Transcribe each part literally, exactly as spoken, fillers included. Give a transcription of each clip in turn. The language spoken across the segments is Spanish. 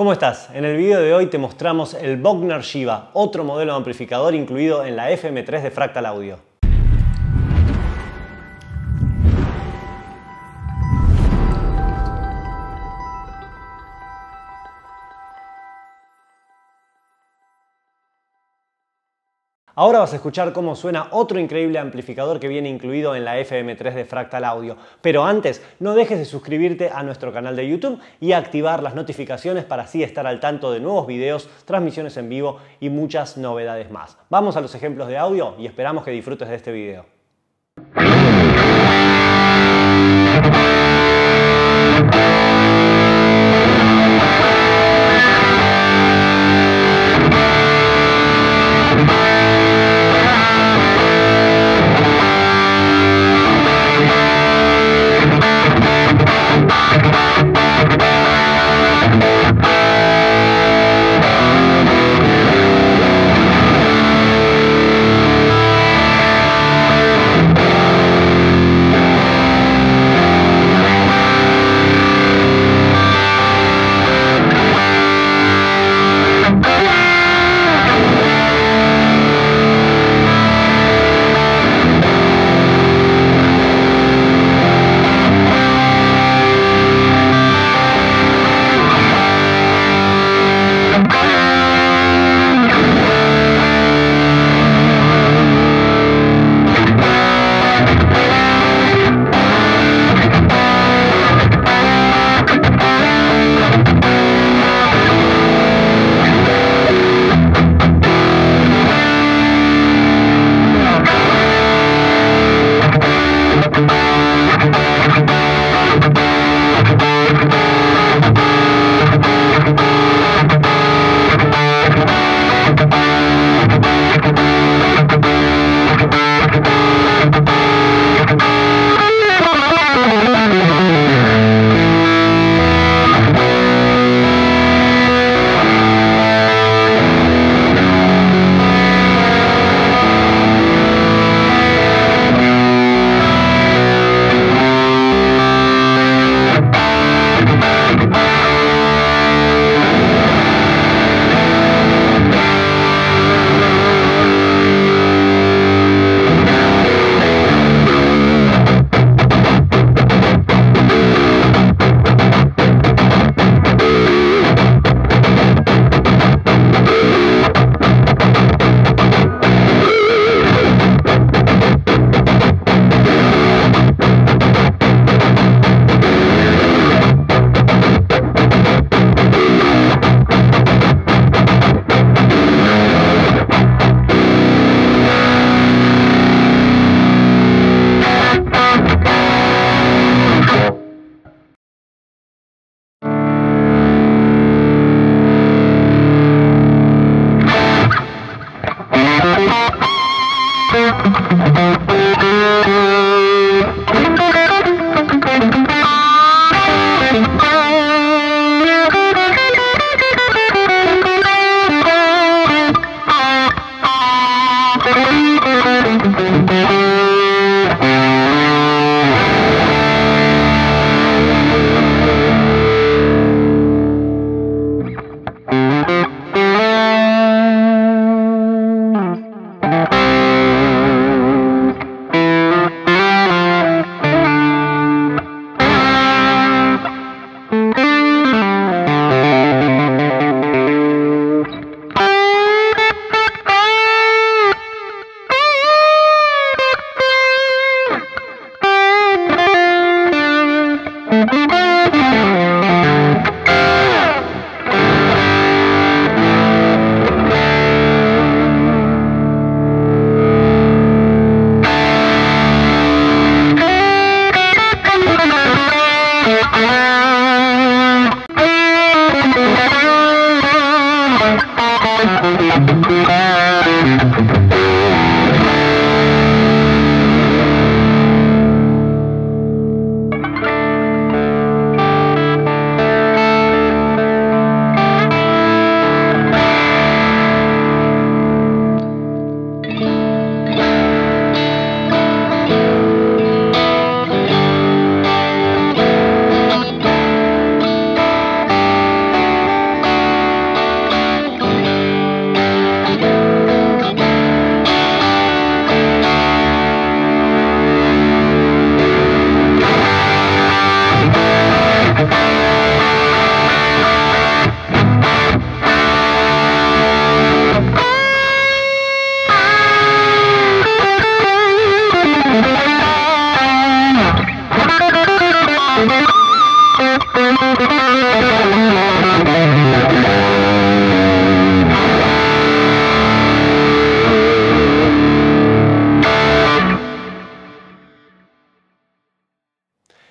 ¿Cómo estás? En el video de hoy te mostramos el Bogner Shiva, otro modelo de amplificador incluido en la F M tres de Fractal Audio. Ahora vas a escuchar cómo suena otro increíble amplificador que viene incluido en la F M tres de Fractal Audio. Pero antes, no dejes de suscribirte a nuestro canal de YouTube y activar las notificaciones para así estar al tanto de nuevos videos, transmisiones en vivo y muchas novedades más. Vamos a los ejemplos de audio y esperamos que disfrutes de este video.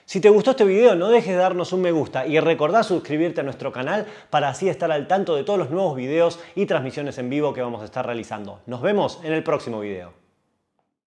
Si te gustó este video, no dejes de darnos un me gusta y recordá suscribirte a nuestro canal para así estar al tanto de todos los nuevos videos y transmisiones en vivo que vamos a estar realizando. Nos vemos en el próximo video.